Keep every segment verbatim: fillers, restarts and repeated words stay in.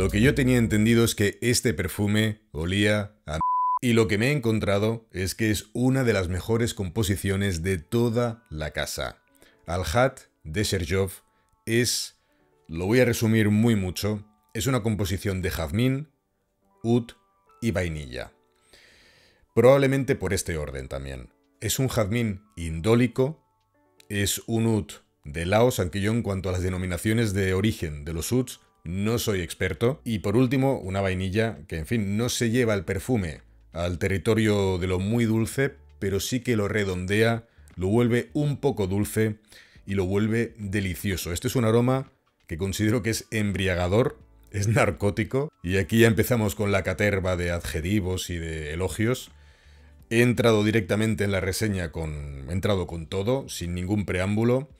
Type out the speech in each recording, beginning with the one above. Lo que yo tenía entendido es que este perfume olía a m****. Y lo que me he encontrado es que es una de las mejores composiciones de toda la casa. Al-Khat de Xerjoff es, lo voy a resumir muy mucho, es una composición de jazmín, oud y vainilla. Probablemente por este orden también. Es un jazmín indólico, es un oud de Laos, aunque yo en cuanto a las denominaciones de origen de los ouds no soy experto. Y por último, una vainilla que, en fin, no se lleva el perfume al territorio de lo muy dulce, pero sí que lo redondea, lo vuelve un poco dulce y lo vuelve delicioso. Este es un aroma que considero que es embriagador, es narcótico. Y aquí ya empezamos con la caterva de adjetivos y de elogios. He entrado directamente en la reseña con... He entrado con todo, sin ningún preámbulo.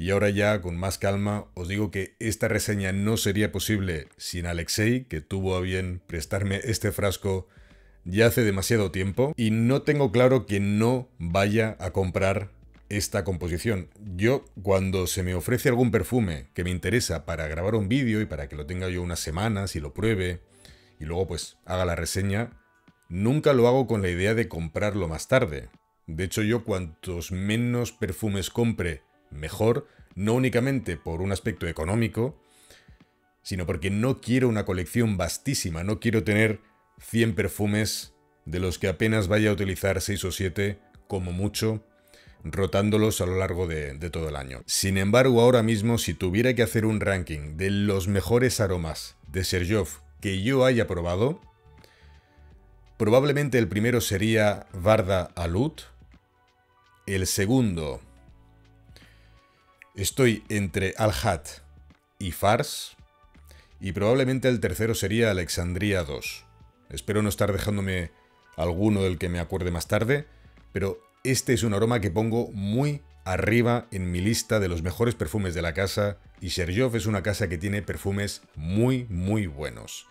Y ahora ya, con más calma, os digo que esta reseña no sería posible sin Alexei, que tuvo a bien prestarme este frasco ya hace demasiado tiempo. Y no tengo claro que no vaya a comprar esta composición. Yo, cuando se me ofrece algún perfume que me interesa para grabar un vídeo y para que lo tenga yo unas semanas y lo pruebe, y luego pues haga la reseña, nunca lo hago con la idea de comprarlo más tarde. De hecho, yo cuantos menos perfumes compre, mejor, no únicamente por un aspecto económico, sino porque no quiero una colección vastísima, no quiero tener cien perfumes de los que apenas vaya a utilizar seis o siete, como mucho, rotándolos a lo largo de, de todo el año. Sin embargo, ahora mismo, si tuviera que hacer un ranking de los mejores aromas de Xerjoff que yo haya probado, probablemente el primero sería Varda al Oud, el segundo... Estoy entre Al-Khat y Farce, y probablemente el tercero sería Alexandria dos. Espero no estar dejándome alguno del que me acuerde más tarde, pero este es un aroma que pongo muy arriba en mi lista de los mejores perfumes de la casa, y Xerjoff es una casa que tiene perfumes muy, muy buenos.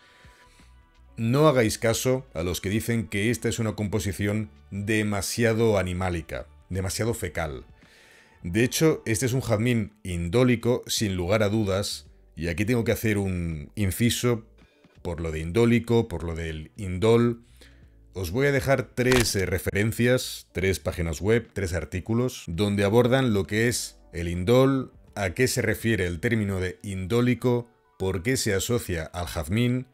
No hagáis caso a los que dicen que esta es una composición demasiado animálica, demasiado fecal. De hecho, este es un jazmín indólico, sin lugar a dudas, y aquí tengo que hacer un inciso por lo de indólico, por lo del indol. Os voy a dejar tres eh, referencias, tres páginas web, tres artículos, donde abordan lo que es el indol, a qué se refiere el término de indólico, por qué se asocia al jazmín,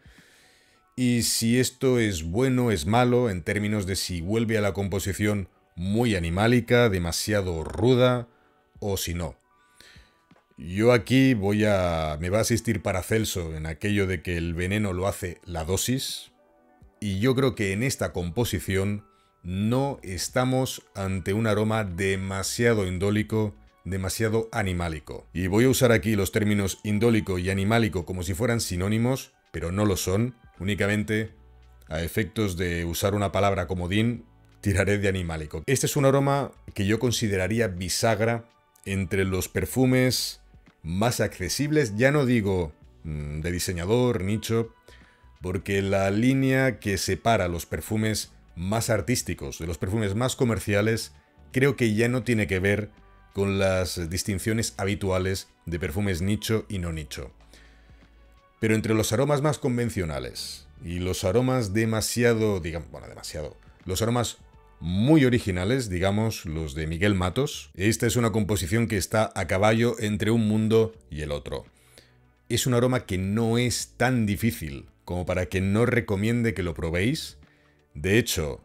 y si esto es bueno, es malo, en términos de si vuelve a la composición muy animálica, demasiado ruda, o si no. Yo aquí voy a... me va a asistir Paracelso en aquello de que el veneno lo hace la dosis, y yo creo que en esta composición no estamos ante un aroma demasiado indólico, demasiado animálico. Y voy a usar aquí los términos indólico y animálico como si fueran sinónimos, pero no lo son. Únicamente, a efectos de usar una palabra comodín, tiraré de animálico. Este es un aroma que yo consideraría bisagra entre los perfumes más accesibles, ya no digo de diseñador, nicho, porque la línea que separa los perfumes más artísticos de los perfumes más comerciales creo que ya no tiene que ver con las distinciones habituales de perfumes nicho y no nicho. Pero entre los aromas más convencionales y los aromas demasiado, digamos, bueno, demasiado, los aromas muy originales, digamos, los de Miguel Matos. Esta es una composición que está a caballo entre un mundo y el otro. Es un aroma que no es tan difícil como para que no recomiende que lo probéis. De hecho,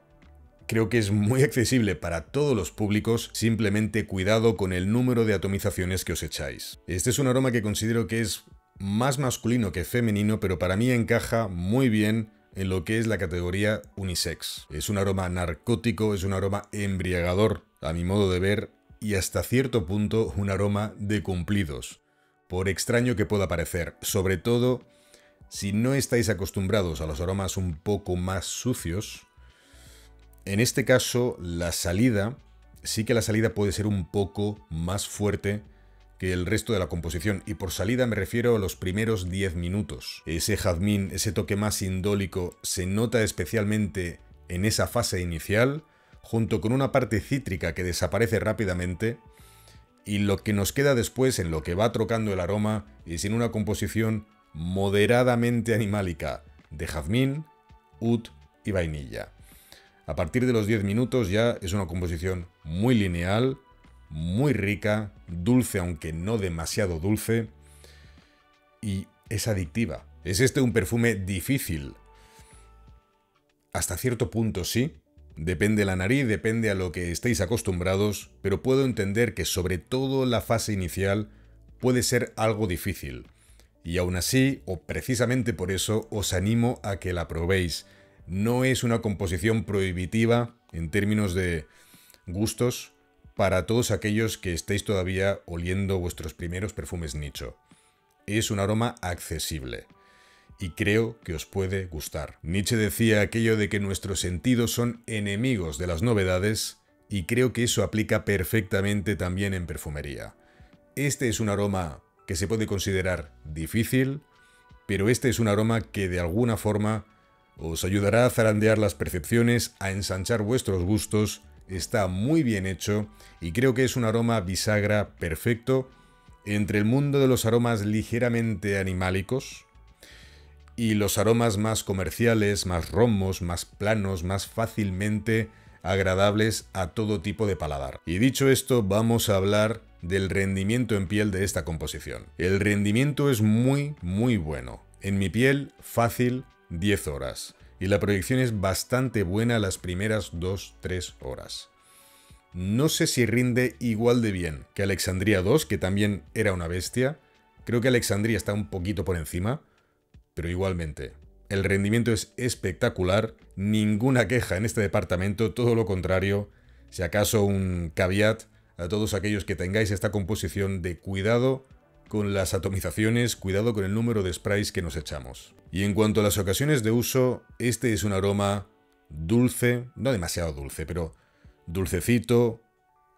creo que es muy accesible para todos los públicos, simplemente cuidado con el número de atomizaciones que os echáis. Este es un aroma que considero que es más masculino que femenino, pero para mí encaja muy bien en lo que es la categoría unisex. Es un aroma narcótico, es un aroma embriagador, a mi modo de ver, y hasta cierto punto un aroma de cumplidos, por extraño que pueda parecer, sobre todo si no estáis acostumbrados a los aromas un poco más sucios. En este caso, la salida, sí que la salida puede ser un poco más fuerte que el resto de la composición, y por salida me refiero a los primeros diez minutos. Ese jazmín, ese toque más indólico, se nota especialmente en esa fase inicial, junto con una parte cítrica que desaparece rápidamente, y lo que nos queda después, en lo que va trocando el aroma, es en una composición moderadamente animálica de jazmín, oud y vainilla. A partir de los diez minutos ya es una composición muy lineal, muy rica, dulce aunque no demasiado dulce, y es adictiva. ¿Es este un perfume difícil? Hasta cierto punto sí, depende de la nariz, depende a lo que estéis acostumbrados, pero puedo entender que sobre todo la fase inicial puede ser algo difícil. Y aún así, o precisamente por eso, os animo a que la probéis. No es una composición prohibitiva en términos de gustos para todos aquellos que estéis todavía oliendo vuestros primeros perfumes nicho. Es un aroma accesible y creo que os puede gustar. Nietzsche decía aquello de que nuestros sentidos son enemigos de las novedades, y creo que eso aplica perfectamente también en perfumería. Este es un aroma que se puede considerar difícil, pero este es un aroma que de alguna forma os ayudará a zarandear las percepciones, a ensanchar vuestros gustos. Está muy bien hecho y creo que es un aroma bisagra perfecto entre el mundo de los aromas ligeramente animálicos y los aromas más comerciales, más romos, más planos, más fácilmente agradables a todo tipo de paladar. Y dicho esto, vamos a hablar del rendimiento en piel de esta composición. El rendimiento es muy, muy bueno. En mi piel, fácil, diez horas. Y la proyección es bastante buena las primeras dos a tres horas. No sé si rinde igual de bien que Alexandria dos, que también era una bestia. Creo que Alexandria está un poquito por encima, pero igualmente el rendimiento es espectacular. Ninguna queja en este departamento, todo lo contrario. Si acaso un caveat a todos aquellos que tengáis esta composición, de cuidado con las atomizaciones, cuidado con el número de sprays que nos echamos. Y en cuanto a las ocasiones de uso, este es un aroma dulce, no demasiado dulce, pero dulcecito,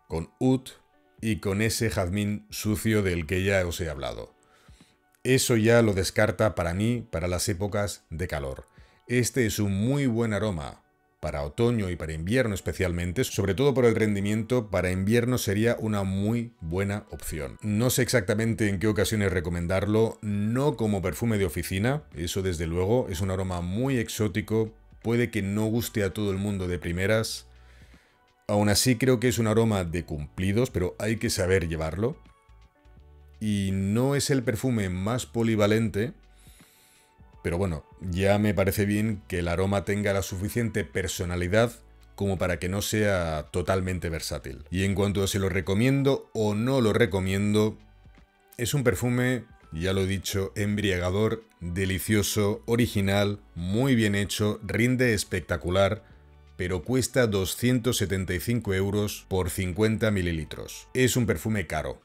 con oud y con ese jazmín sucio del que ya os he hablado. Eso ya lo descarta para mí para las épocas de calor. Este es un muy buen aroma para otoño y para invierno especialmente, sobre todo por el rendimiento. Para invierno sería una muy buena opción. No sé exactamente en qué ocasiones recomendarlo, no como perfume de oficina, eso desde luego. Es un aroma muy exótico, puede que no guste a todo el mundo de primeras. Aún así creo que es un aroma de cumplidos, pero hay que saber llevarlo. Y no es el perfume más polivalente, pero bueno, ya me parece bien que el aroma tenga la suficiente personalidad como para que no sea totalmente versátil. Y en cuanto a si lo recomiendo o no lo recomiendo, es un perfume, ya lo he dicho, embriagador, delicioso, original, muy bien hecho, rinde espectacular, pero cuesta doscientos setenta y cinco euros por cincuenta mililitros. Es un perfume caro,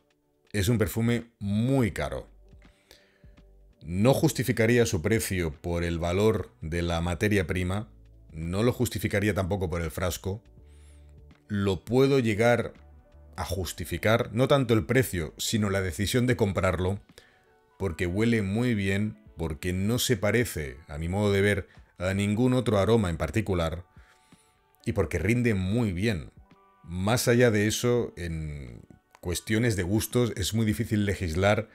es un perfume muy caro. No justificaría su precio por el valor de la materia prima, no lo justificaría tampoco por el frasco. Lo puedo llegar a justificar, no tanto el precio, sino la decisión de comprarlo, porque huele muy bien, porque no se parece, a mi modo de ver, a ningún otro aroma en particular, y porque rinde muy bien. Más allá de eso, en cuestiones de gustos es muy difícil legislar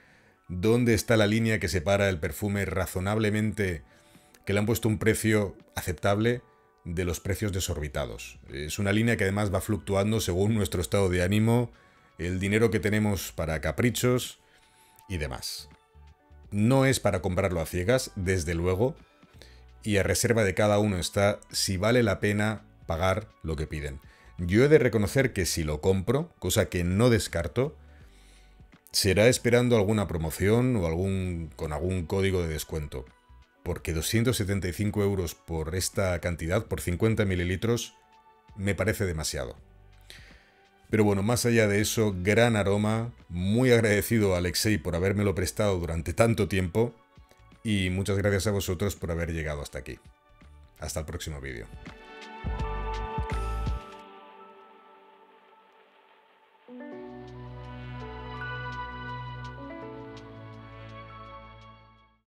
dónde está la línea que separa el perfume razonablemente, que le han puesto un precio aceptable, de los precios desorbitados. Es una línea que además va fluctuando según nuestro estado de ánimo, el dinero que tenemos para caprichos y demás. No es para comprarlo a ciegas, desde luego, y a reserva de cada uno está si vale la pena pagar lo que piden. Yo he de reconocer que si lo compro, cosa que no descarto, será esperando alguna promoción o algún, con algún código de descuento, porque doscientos setenta y cinco euros por esta cantidad, por cincuenta mililitros, me parece demasiado. Pero bueno, más allá de eso, gran aroma, muy agradecido a Alexei por habérmelo prestado durante tanto tiempo, y muchas gracias a vosotros por haber llegado hasta aquí. Hasta el próximo vídeo.